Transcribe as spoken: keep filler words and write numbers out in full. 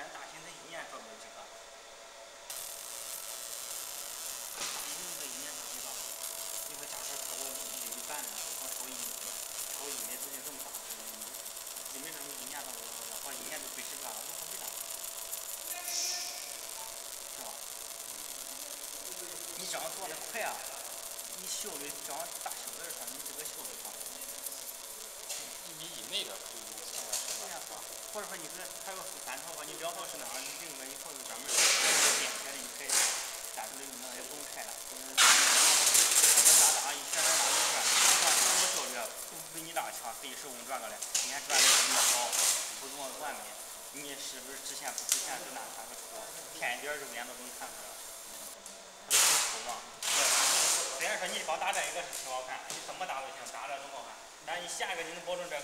咱打现在一年赚不了几个，毕竟这一年打几个，这个价格超过有一半了，超超一年，超一年最近这么大，你们能一年赚多少？或一年都亏十万了，我还没打，是吧？你只要做的快啊，你效率只要打效率上，你这个效率上，一米以内的可以。 或者说你跟他要反超吧，你聊好是哪样，你定个以后咱们点开了，你可以打出来你那些公开了，就是咱们打打一天能打一转，赚这么效率，不比你打强，可以手工赚个嘞，你看赚的比我高，不用万美，你是不是之前不出现就拿他个出，偏一点肉眼都能看出来，他不愁嘛。虽然说你光打这一个是挺好看，你怎么打都行，打这都好看，但你下一个你能保证这个。